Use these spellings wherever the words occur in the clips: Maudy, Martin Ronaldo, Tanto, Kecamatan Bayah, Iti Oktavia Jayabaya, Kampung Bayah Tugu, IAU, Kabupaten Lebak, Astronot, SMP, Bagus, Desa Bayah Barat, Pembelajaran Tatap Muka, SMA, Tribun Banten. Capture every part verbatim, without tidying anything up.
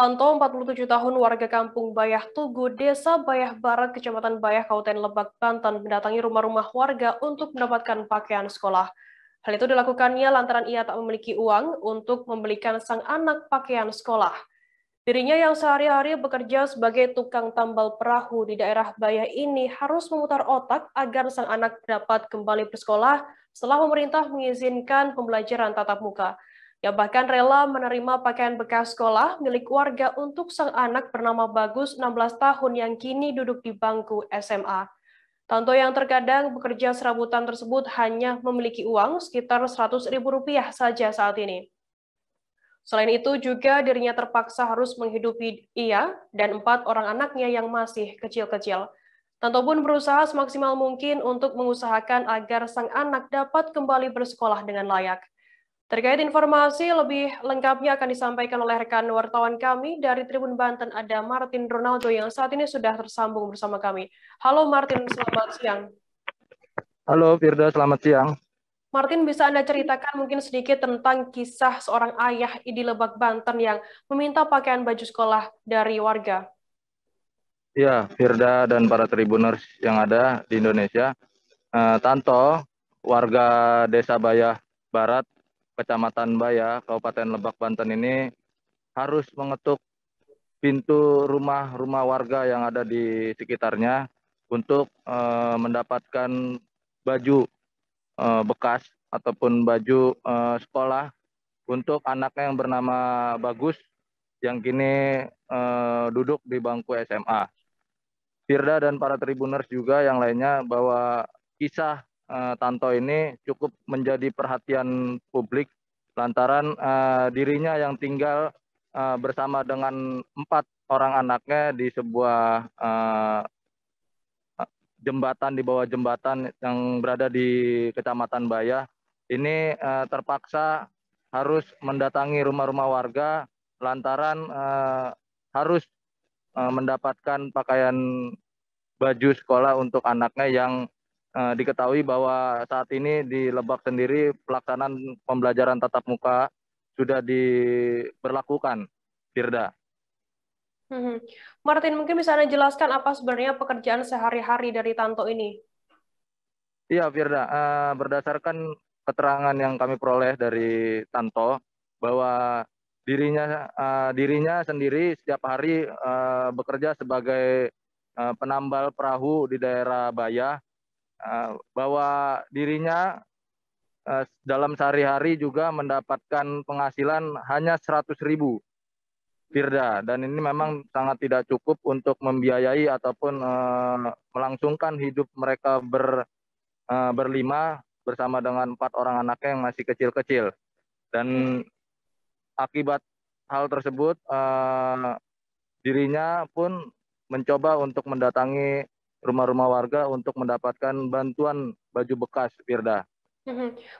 Tanto, empat puluh tujuh tahun, warga Kampung Bayah Tugu, Desa Bayah Barat, Kecamatan Bayah, Kabupaten Lebak, Banten, mendatangi rumah-rumah warga untuk mendapatkan pakaian sekolah. Hal itu dilakukannya lantaran ia tak memiliki uang untuk membelikan sang anak pakaian sekolah. Dirinya yang sehari-hari bekerja sebagai tukang tambal perahu di daerah Bayah ini harus memutar otak agar sang anak dapat kembali bersekolah setelah pemerintah mengizinkan pembelajaran tatap muka. Ia bahkan rela menerima pakaian bekas sekolah milik warga untuk sang anak bernama Bagus, enam belas tahun, yang kini duduk di bangku S M A. Tanto yang terkadang bekerja serabutan tersebut hanya memiliki uang sekitar seratus ribu rupiah saja saat ini. Selain itu juga dirinya terpaksa harus menghidupi ia dan empat orang anaknya yang masih kecil-kecil. Tanto pun berusaha semaksimal mungkin untuk mengusahakan agar sang anak dapat kembali bersekolah dengan layak. Terkait informasi lebih lengkapnya akan disampaikan oleh rekan wartawan kami dari Tribun Banten, ada Martin Ronaldo yang saat ini sudah tersambung bersama kami. Halo Martin, selamat siang. Halo Firda, selamat siang. Martin, bisa Anda ceritakan mungkin sedikit tentang kisah seorang ayah di Lebak, Banten yang meminta pakaian baju sekolah dari warga? Ya, Firda dan para Tribuners yang ada di Indonesia. Tanto, warga Desa Bayah Barat, Kecamatan Bayah, Kabupaten Lebak, Banten ini harus mengetuk pintu rumah-rumah warga yang ada di sekitarnya untuk e, mendapatkan baju e, bekas ataupun baju e, sekolah untuk anaknya yang bernama Bagus yang kini e, duduk di bangku S M A. Firda dan para Tribuners juga yang lainnya bahwa kisah Tanto ini cukup menjadi perhatian publik lantaran uh, dirinya yang tinggal uh, bersama dengan empat orang anaknya di sebuah uh, jembatan, di bawah jembatan yang berada di Kecamatan Bayah. Ini uh, terpaksa harus mendatangi rumah-rumah warga lantaran uh, harus uh, mendapatkan pakaian baju sekolah untuk anaknya yang Uh, diketahui bahwa saat ini di Lebak sendiri pelaksanaan pembelajaran tatap muka sudah diberlakukan, Firda. Hmm. Martin, mungkin bisa Anda jelaskan apa sebenarnya pekerjaan sehari-hari dari Tanto ini? Iya, Firda. Uh, berdasarkan keterangan yang kami peroleh dari Tanto, bahwa dirinya, uh, dirinya sendiri setiap hari uh, bekerja sebagai uh, penambal perahu di daerah Bayah, bahwa dirinya dalam sehari-hari juga mendapatkan penghasilan hanya seratus ribu, Firda, dan ini memang sangat tidak cukup untuk membiayai ataupun melangsungkan hidup mereka ber, berlima bersama dengan empat orang anaknya yang masih kecil-kecil. Dan akibat hal tersebut dirinya pun mencoba untuk mendatangi rumah-rumah warga untuk mendapatkan bantuan baju bekas, Firda.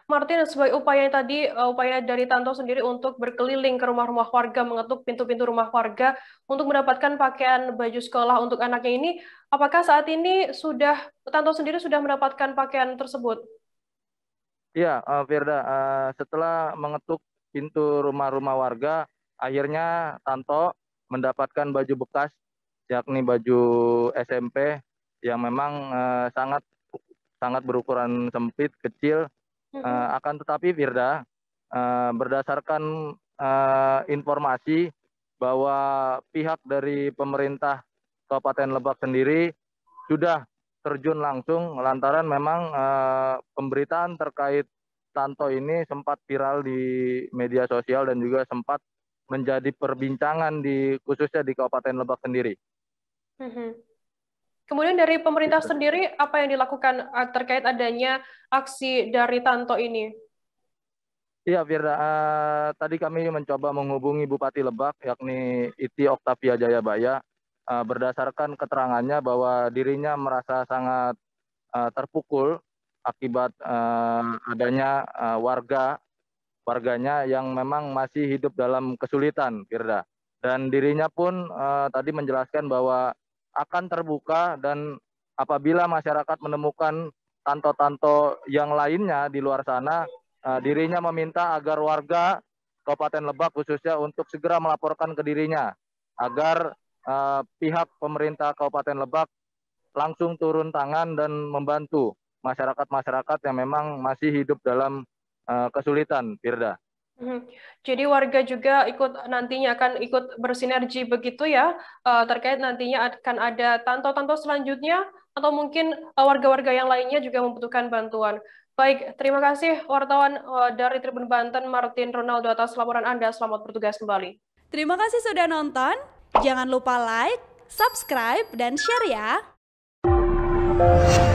Martin, sebagai upaya tadi, upaya dari Tanto sendiri untuk berkeliling ke rumah-rumah warga, mengetuk pintu-pintu rumah warga untuk mendapatkan pakaian baju sekolah untuk anaknya ini, apakah saat ini sudah Tanto sendiri sudah mendapatkan pakaian tersebut? Ya, Firda, setelah mengetuk pintu rumah-rumah warga, akhirnya Tanto mendapatkan baju bekas, yakni baju S M P, yang memang uh, sangat sangat berukuran sempit, kecil. Mm-hmm. uh, akan tetapi Firda, uh, berdasarkan uh, informasi bahwa pihak dari pemerintah Kabupaten Lebak sendiri sudah terjun langsung lantaran memang uh, pemberitaan terkait Tanto ini sempat viral di media sosial dan juga sempat menjadi perbincangan di khususnya di Kabupaten Lebak sendiri. Mm-hmm. Kemudian dari pemerintah sendiri, apa yang dilakukan terkait adanya aksi dari Tanto ini? Iya, Firda. Uh, tadi kami mencoba menghubungi Bupati Lebak, yakni Iti Oktavia Jayabaya, uh, berdasarkan keterangannya bahwa dirinya merasa sangat uh, terpukul akibat uh, adanya uh, warga warganya yang memang masih hidup dalam kesulitan, Firda. Dan dirinya pun uh, tadi menjelaskan bahwa akan terbuka, dan apabila masyarakat menemukan Tanto-Tanto yang lainnya di luar sana, uh, dirinya meminta agar warga Kabupaten Lebak khususnya untuk segera melaporkan ke dirinya agar uh, pihak pemerintah Kabupaten Lebak langsung turun tangan dan membantu masyarakat-masyarakat yang memang masih hidup dalam uh, kesulitan, Firda. Jadi warga juga ikut nantinya akan ikut bersinergi begitu ya, terkait nantinya akan ada tanto-tanto selanjutnya atau mungkin warga-warga yang lainnya juga membutuhkan bantuan. Baik, terima kasih wartawan dari Tribun Banten Martin Ronaldo atas laporan Anda. Selamat bertugas kembali. Terima kasih sudah nonton. Jangan lupa like, subscribe, dan share ya.